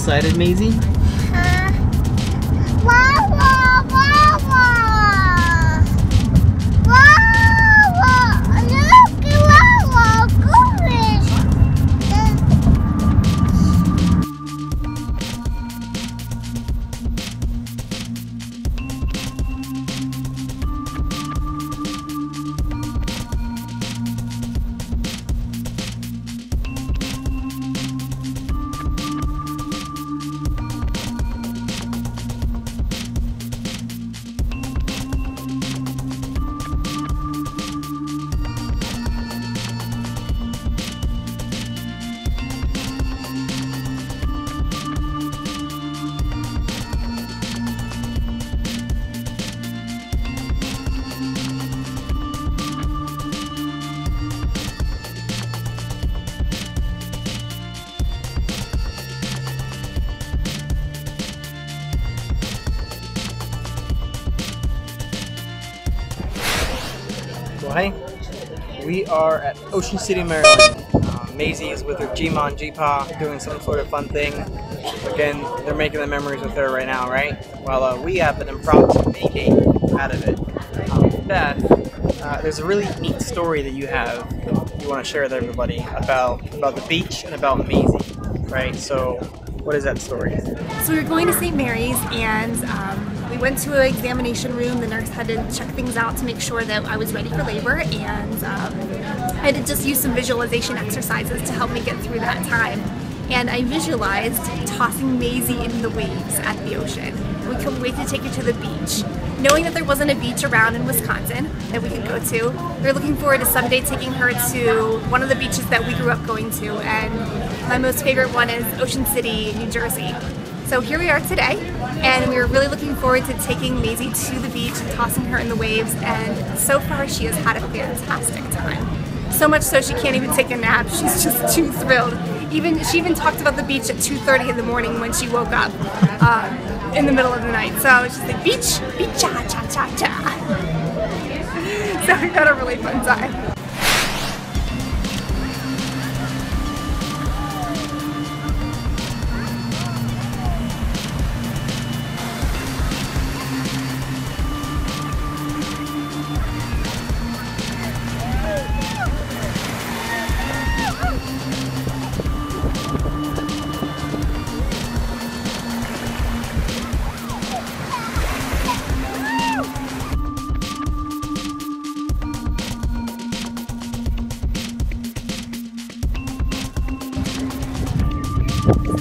Excited, Maisie? Wah, wah, wah, wah. Wah, wah. Look, wah, wah, goodness. Hi, we are at Ocean City, Maryland. Maisie is with her G-Ma and G-Pa doing some sort of fun thing. Again, they're making the memories with her right now, right? While we have an impromptu making out of it. Beth, there's a really neat story that you have that you want to share with everybody about the beach and about Maisie, right? So, what is that story? So we were going to St. Mary's and we went to an examination room. The nurse had to check things out to make sure that I was ready for labor, and I had to just use some visualization exercises to help me get through that time. And I visualized tossing Maisie in the waves at the ocean. We couldn't wait to take her to the beach. Knowing that there wasn't a beach around in Wisconsin that we could go to, we were looking forward to someday taking her to one of the beaches that we grew up going to, and my most favorite one is Ocean City, New Jersey. So here we are today, and we were really looking forward to taking Maisie to the beach and tossing her in the waves, and so far she has had a fantastic time. So much so she can't even take a nap, she's just too thrilled. She even talked about the beach at 2:30 in the morning when she woke up in the middle of the night. So she's like, beach, beach, cha, cha, cha, cha. So we got a really fun time.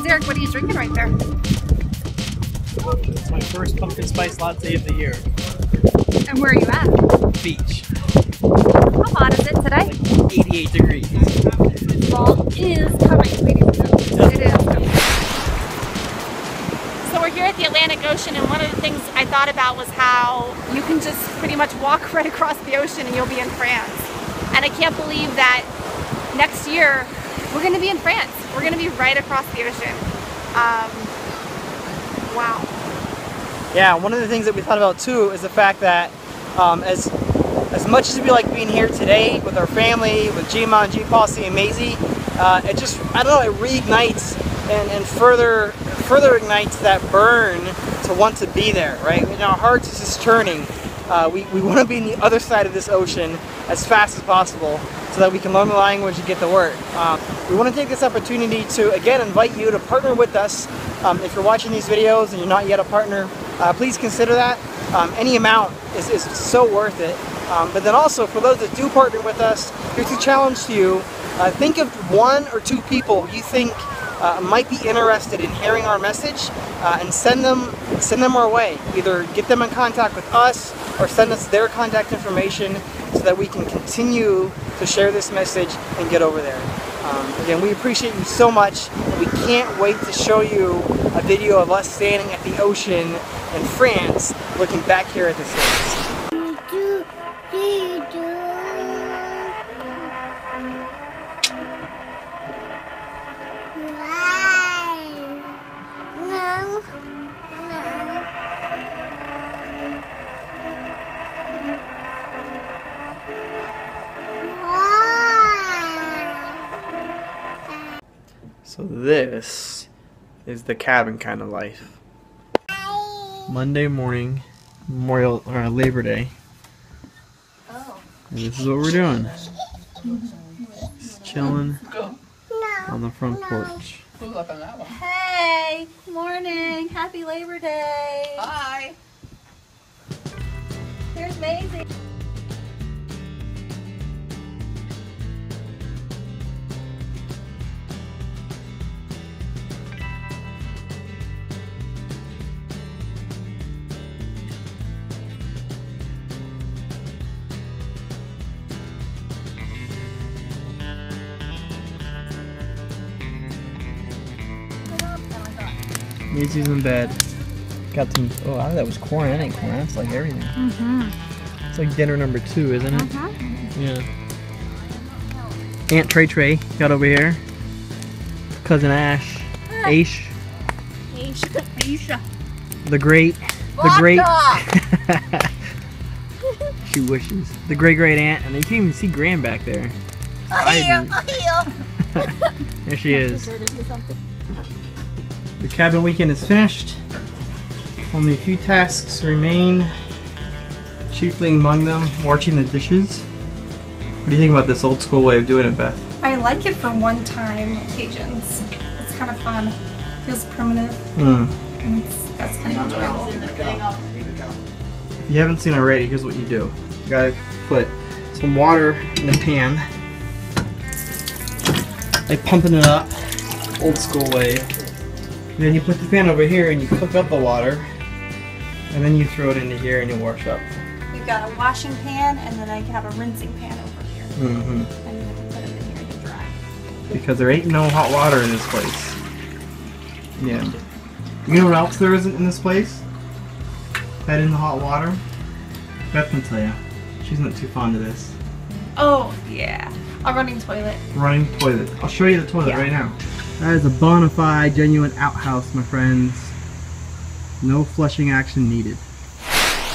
Derek, what are you drinking right there? It's my first pumpkin spice latte of the year. And where are you at? Beach. How hot is it today? Like 88 degrees. Fall is coming, ladies and gentlemen. It is coming. So we're here at the Atlantic Ocean, and one of the things I thought about was how you can just pretty much walk right across the ocean and you'll be in France. And I can't believe that next year we're going to be in France. We're going to be right across the ocean. Wow. Yeah, one of the things that we thought about too is the fact that as much as we like being here today with our family, with G-Ma and Jepossi and Maisie, it just, I don't know, it reignites and further ignites that burn to want to be there, right? And our hearts is just churning. We want to be on the other side of this ocean as fast as possible, so that we can learn the language and get the word. We want to take this opportunity to again invite you to partner with us. If you're watching these videos and you're not yet a partner, please consider that. Any amount is so worth it. But then also for those that do partner with us, here's a challenge to you. Think of 1 or 2 people you think might be interested in hearing our message, and send them our way. Either get them in contact with us or send us their contact information so that we can continue to share this message and get over there. Again, we appreciate you so much. We can't wait to show you a video of us standing at the ocean in France, looking back here at the States. So this is the cabin kind of life. Monday morning, Memorial or Labor Day. Oh. And this is what we're doing. Just chilling on the front porch. Hey, morning, happy Labor Day. Hi. Here's Maisie. Maisie's in bed. Got some. Oh, that was corn. That ain't corn. That's like everything. Mm-hmm. It's like dinner number two, isn't it? Mm-hmm. Yeah. Aunt Tray got over here. Cousin Ash. Aish. Aisha. Aisha. The great. She wishes. The great aunt. And you can't even see Graham back there. I There she is. The cabin weekend is finished. Only a few tasks remain. Chiefly among them, washing the dishes. What do you think about this old school way of doing it, Beth? I like it for one-time occasions. It's kind of fun. It feels primitive. And that's kind of enjoyable. If you haven't seen already, here's what you do. You gotta put some water in the pan. Like pumping it up. Old school way. And then you put the pan over here and you cook up the water, and then you throw it into here and you wash up. We've got a washing pan, and then I have a rinsing pan over here. Mm-hmm. And then I can put it in here to dry. Because there ain't no hot water in this place. Yeah. You know what else there isn't in this place? That in the hot water? Beth can tell you. She's not too fond of this. Oh, yeah. A running toilet. Running toilet. I'll show you the toilet right now. That is a bona fide, genuine outhouse, my friends. No flushing action needed.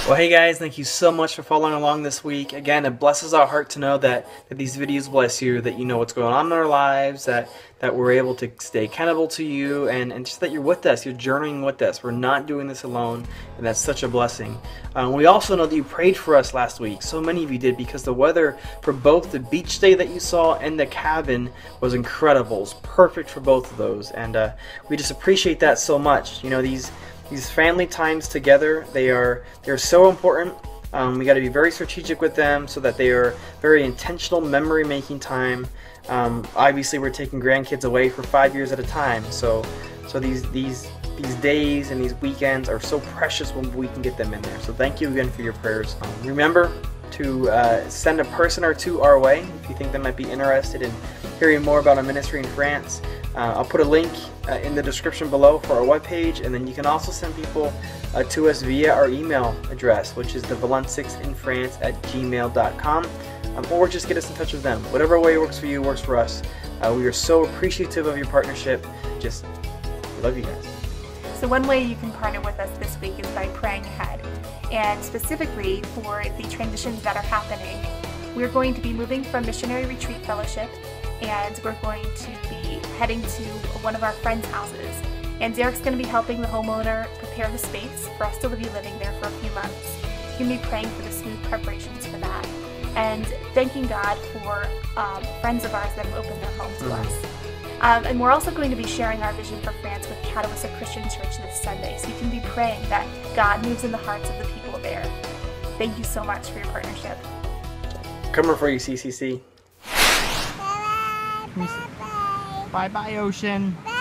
Well, hey guys, thank you so much for following along this week. Again, it blesses our heart to know that these videos bless you, that you know what's going on in our lives, that we're able to stay accountable to you, and just that you're with us, you're journeying with us. We're not doing this alone, and that's such a blessing. We also know that you prayed for us last week. So many of you did, because the weather for both the beach day that you saw and the cabin was incredible. It was perfect for both of those, and we just appreciate that so much. You know, these family times together, they're so important. We got to be very strategic with them so that they are very intentional memory-making time. Obviously, we're taking grandkids away for 5 years at a time, so these days and these weekends are so precious when we can get them in there. So thank you again for your prayers. Remember to send a person or two our way if you think they might be interested in hearing more about our ministry in France. I'll put a link in the description below for our webpage, and then you can also send people to us via our email address, which is thevalenciksinfrance@gmail.com, or just get us in touch with them. Whatever way works for you works for us. We are so appreciative of your partnership. Just love you guys. So one way you can partner with us this week is by praying ahead, and specifically for the transitions that are happening. We're going to be moving from Missionary Retreat Fellowship, and we're going to be heading to one of our friends' houses. And Derek's going to be helping the homeowner prepare the space for us to be living there for a few months. He's going to be praying for the smooth preparations for that, and thanking God for friends of ours that have opened their home to us. And we're also going to be sharing our vision for France with Catalyst at Christian Church this Sunday, so you can be praying that God moves in the hearts of the people there. Thank you so much for your partnership. Coming for you, CCC. Bye-bye, ocean. Bye.